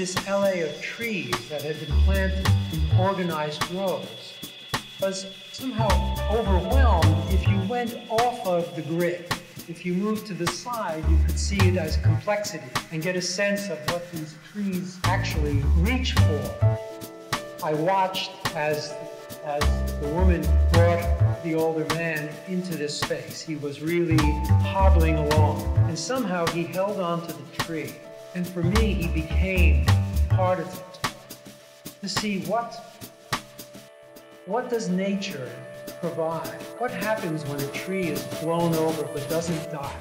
this LA of trees that had been planted in organized rows was somehow overwhelmed if you went off of the grid. If you moved to the side, you could see it as complexity and get a sense of what these trees actually reach for. I watched as the woman brought the older man into this space. He was really hobbling along, and somehow he held on to the tree. And for me, he became part of it. To see what does nature provide? What happens when a tree is blown over but doesn't die?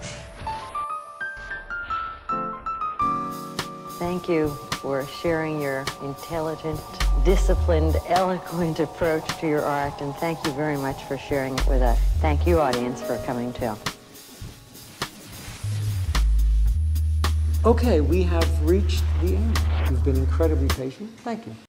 Thank you for sharing your intelligent, disciplined, eloquent approach to your art, and thank you very much for sharing it with us. Thank you, audience, for coming too. Okay, we have reached the end. You've been incredibly patient. Thank you.